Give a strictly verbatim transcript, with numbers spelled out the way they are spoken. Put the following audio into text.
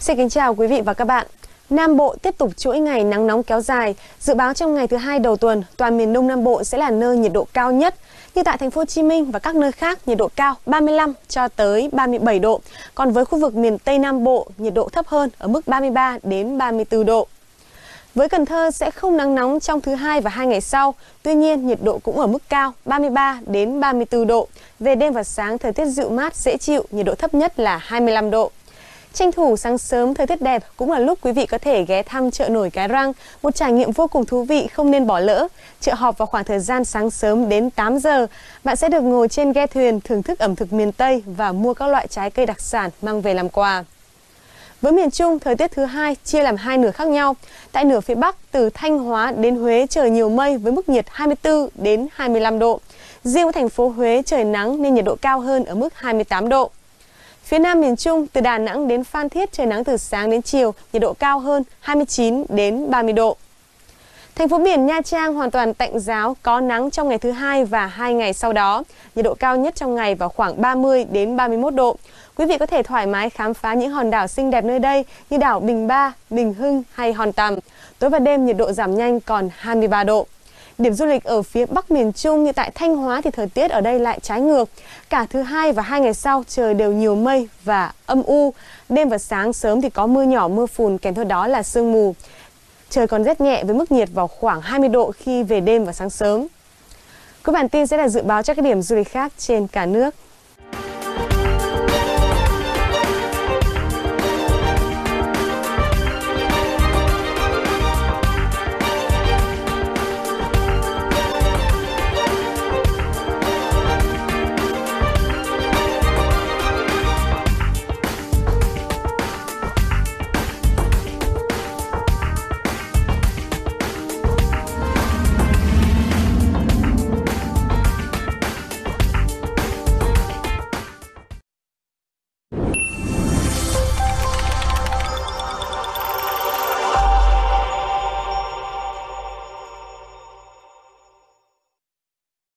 Xin kính chào quý vị và các bạn. Nam Bộ tiếp tục chuỗi ngày nắng nóng kéo dài. Dự báo trong ngày thứ hai đầu tuần, toàn miền Đông Nam Bộ sẽ là nơi nhiệt độ cao nhất. Như tại thành phố Hồ Chí Minh và các nơi khác, nhiệt độ cao ba mươi lăm cho tới ba mươi bảy độ. Còn với khu vực miền Tây Nam Bộ, nhiệt độ thấp hơn ở mức ba mươi ba đến ba mươi tư độ. Với Cần Thơ sẽ không nắng nóng trong thứ hai và hai ngày sau. Tuy nhiên, nhiệt độ cũng ở mức cao ba mươi ba đến ba mươi tư độ. Về đêm và sáng thời tiết dịu mát dễ chịu, nhiệt độ thấp nhất là hai mươi lăm độ. Tranh thủ sáng sớm thời tiết đẹp cũng là lúc quý vị có thể ghé thăm chợ nổi Cái Răng, một trải nghiệm vô cùng thú vị không nên bỏ lỡ. Chợ họp vào khoảng thời gian sáng sớm đến tám giờ. Bạn sẽ được ngồi trên ghe thuyền thưởng thức ẩm thực miền Tây và mua các loại trái cây đặc sản mang về làm quà. Với miền Trung, thời tiết thứ hai chia làm hai nửa khác nhau. Tại nửa phía Bắc, từ Thanh Hóa đến Huế trời nhiều mây với mức nhiệt hai mươi tư đến hai mươi lăm độ. Riêng thành phố Huế trời nắng nên nhiệt độ cao hơn ở mức hai mươi tám độ. Phía Nam miền Trung, từ Đà Nẵng đến Phan Thiết trời nắng từ sáng đến chiều, nhiệt độ cao hơn hai mươi chín đến ba mươi độ. Thành phố biển Nha Trang hoàn toàn tạnh ráo, có nắng trong ngày thứ hai và hai ngày sau đó. Nhiệt độ cao nhất trong ngày vào khoảng ba mươi đến ba mươi mốt độ. Quý vị có thể thoải mái khám phá những hòn đảo xinh đẹp nơi đây như đảo Bình Ba, Bình Hưng hay Hòn Tằm. Tối và đêm nhiệt độ giảm nhanh còn hai mươi ba độ. Điểm du lịch ở phía Bắc miền Trung như tại Thanh Hóa thì thời tiết ở đây lại trái ngược. Cả thứ hai và hai ngày sau trời đều nhiều mây và âm u. Đêm và sáng sớm thì có mưa nhỏ, mưa phùn kèm theo đó là sương mù. Trời còn rét nhẹ với mức nhiệt vào khoảng hai mươi độ khi về đêm và sáng sớm. Cuối bản tin sẽ là dự báo cho các điểm du lịch khác trên cả nước.